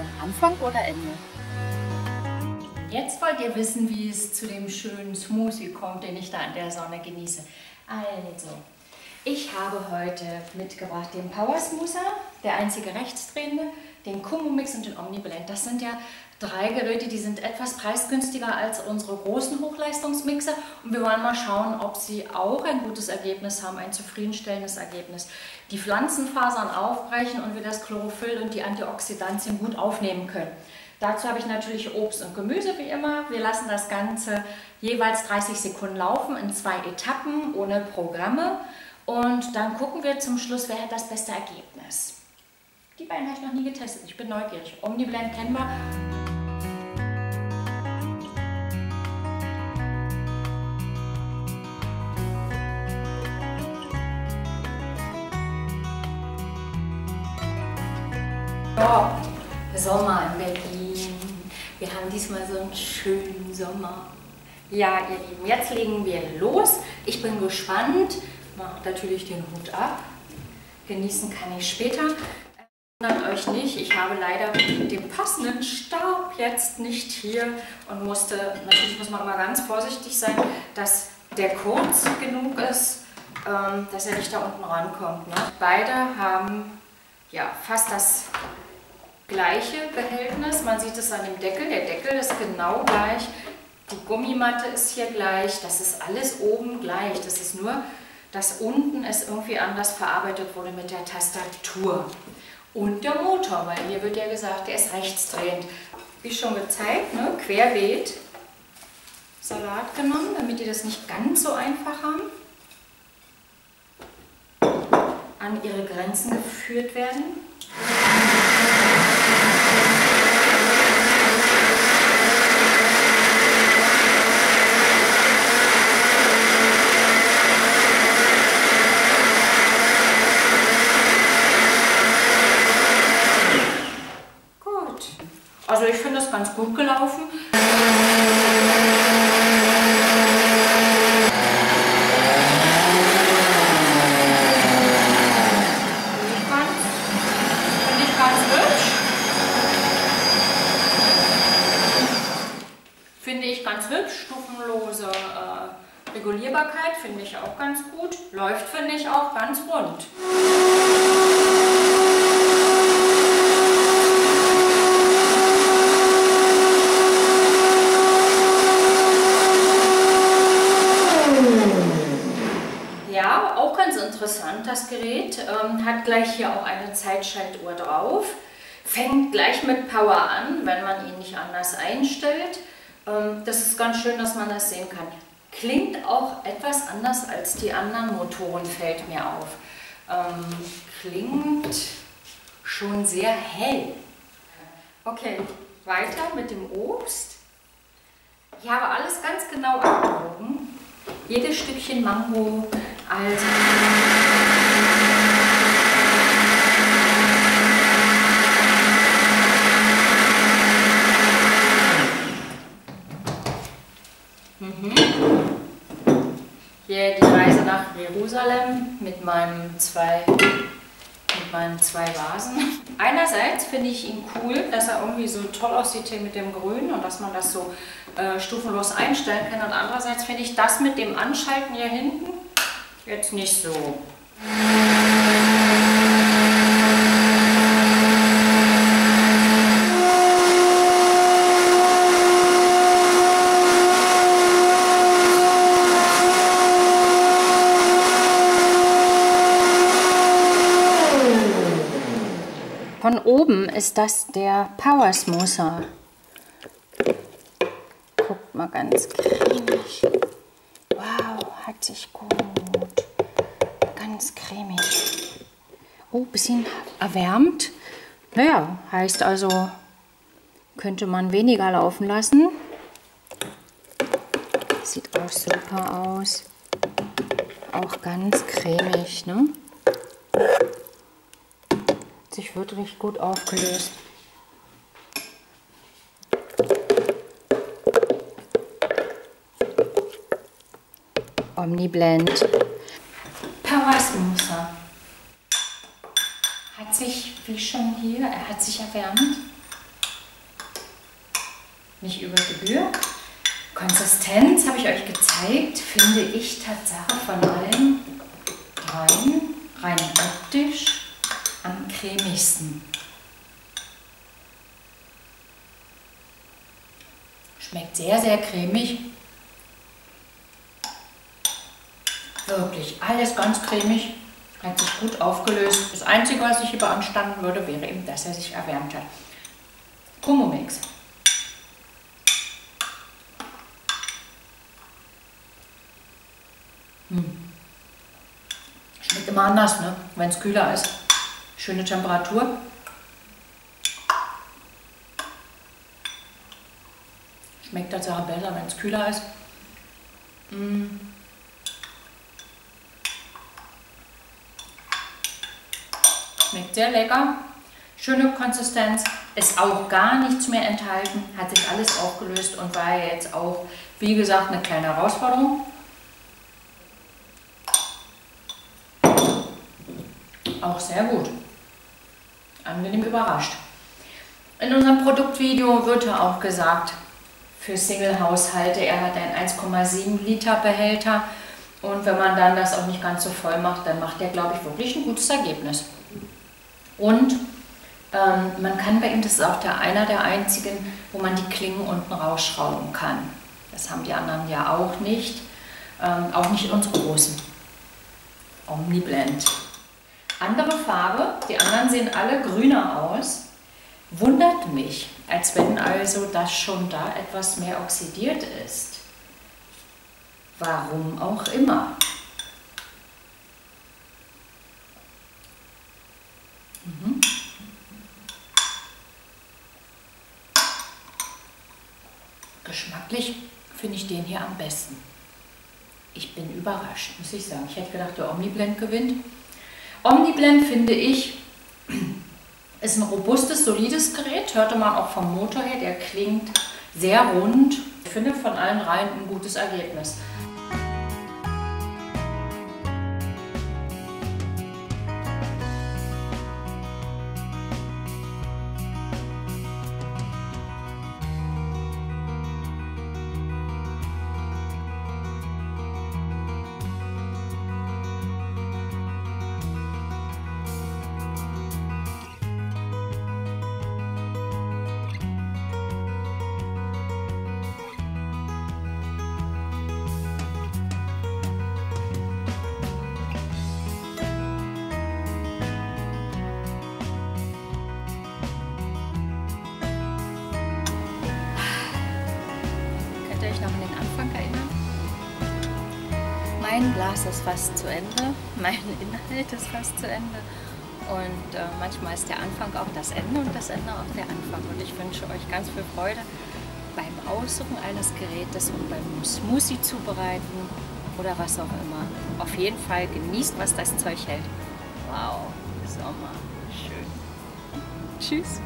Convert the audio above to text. hier? Anfang oder Ende? Jetzt wollt ihr wissen, wie es zu dem schönen Smoothie kommt, den ich da in der Sonne genieße. Also, ich habe heute mitgebracht den Power Smoother, der einzige rechtsdrehende, den KomoMix und den OmniBlend. Das sind ja drei Geräte, die sind etwas preisgünstiger als unsere großen Hochleistungsmixer. Und wir wollen mal schauen, ob sie auch ein gutes Ergebnis haben, ein zufriedenstellendes Ergebnis. Die Pflanzenfasern aufbrechen und wir das Chlorophyll und die Antioxidantien gut aufnehmen können. Dazu habe ich natürlich Obst und Gemüse wie immer. Wir lassen das Ganze jeweils 30 Sekunden laufen in 2 Etappen ohne Programme. Und dann gucken wir zum Schluss, wer hat das beste Ergebnis. Die beiden habe ich noch nie getestet. Ich bin neugierig. OmniBlend kennen wir. Ja, Sommer in Berlin. Wir haben diesmal so einen schönen Sommer. Ja, ihr Lieben, jetzt legen wir los. Ich bin gespannt. Macht natürlich den Hut ab. Genießen kann ich später. Wundert euch nicht, ich habe leider den passenden Stab jetzt nicht hier und musste, natürlich muss man immer ganz vorsichtig sein, dass der kurz genug ist, dass er nicht da unten rankommt. Ne? Beide haben ja fast das gleiche Behältnis, man sieht es an dem Deckel, der Deckel ist genau gleich, die Gummimatte ist hier gleich, das ist alles oben gleich, das ist nur, dass unten es irgendwie anders verarbeitet wurde mit der Tastatur. Und der Motor, weil hier wird ja gesagt, der ist rechtsdrehend. Wie schon gezeigt, ne? Querbeet Salat genommen, damit die das nicht ganz so einfach haben. An ihre Grenzen geführt werden. Also ich finde das ganz gut gelaufen. Finde ich ganz hübsch. Finde ich ganz hübsch. Stufenlose Regulierbarkeit finde ich auch ganz gut. Läuft, finde ich, auch ganz rund. Interessant, das Gerät, hat gleich hier auch eine Zeitschaltuhr drauf, fängt gleich mit Power an, wenn man ihn nicht anders einstellt. Das ist ganz schön, dass man das sehen kann. Klingt auch etwas anders als die anderen Motoren, fällt mir auf. Klingt schon sehr hell. Okay, weiter mit dem Obst. Ich habe alles ganz genau abgewogen. Jedes Stückchen Mango, also hier die Reise nach Jerusalem mit meinen zwei Vasen. Einerseits finde ich ihn cool, dass er irgendwie so toll aussieht hier mit dem Grün und dass man das so stufenlos einstellen kann. Und andererseits finde ich das mit dem Anschalten hier hinten jetzt nicht so. Von oben ist das der Power Smoother. Guckt mal ganz cremig. Wow, hat sich gut. Ganz cremig. Oh, bisschen erwärmt. Naja, heißt also, könnte man weniger laufen lassen. Sieht auch super aus. Auch ganz cremig, ne? Sich wirklich gut aufgelöst. OmniBlend. Power Smoother. Hat sich, wie schon hier, er hat sich erwärmt. nicht über Gebühr. Konsistenz habe ich euch gezeigt, finde ich Tatsache von allem rein optisch am cremigsten. Schmeckt sehr, sehr cremig. Wirklich alles ganz cremig, hat sich gut aufgelöst. Das Einzige, was ich hier beanstanden würde, wäre eben, dass er sich erwärmt hat. KomoMix. Schmeckt immer anders, ne? Wenn es kühler ist. Schöne Temperatur. Schmeckt tatsächlich besser, wenn es kühler ist. Schmeckt sehr lecker. Schöne Konsistenz. Ist auch gar nichts mehr enthalten. Hat sich alles aufgelöst und war jetzt auch, wie gesagt, eine kleine Herausforderung. Auch sehr gut. Angenehm überrascht. In unserem Produktvideo wird ja auch gesagt, für Single-Haushalte, er hat einen 1,7 Liter Behälter und wenn man dann das auch nicht ganz so voll macht, dann macht er, glaube ich, wirklich ein gutes Ergebnis. Und man kann bei ihm, das ist auch einer der einzigen, wo man die Klingen unten rausschrauben kann. Das haben die anderen ja auch nicht unsere großen. OmniBlend. Andere Farbe, die anderen sehen alle grüner aus, wundert mich, als wenn also das schon da etwas mehr oxidiert ist. Warum auch immer. Geschmacklich finde ich den hier am besten. Ich bin überrascht, muss ich sagen. Ich hätte gedacht, der OmniBlend gewinnt. OmniBlend, finde ich, ist ein robustes, solides Gerät. Hörte man auch vom Motor her, der klingt sehr rund. Ich finde von allen Reihen ein gutes Ergebnis. Noch an den Anfang erinnern. Mein Glas ist fast zu Ende, mein Inhalt ist fast zu Ende und manchmal ist der Anfang auch das Ende und das Ende auch der Anfang. Und ich wünsche euch ganz viel Freude beim Aussuchen eines Gerätes und beim Smoothie zubereiten oder was auch immer. Auf jeden Fall genießt, was das Zeug hält. Wow, Sommer, schön. Tschüss.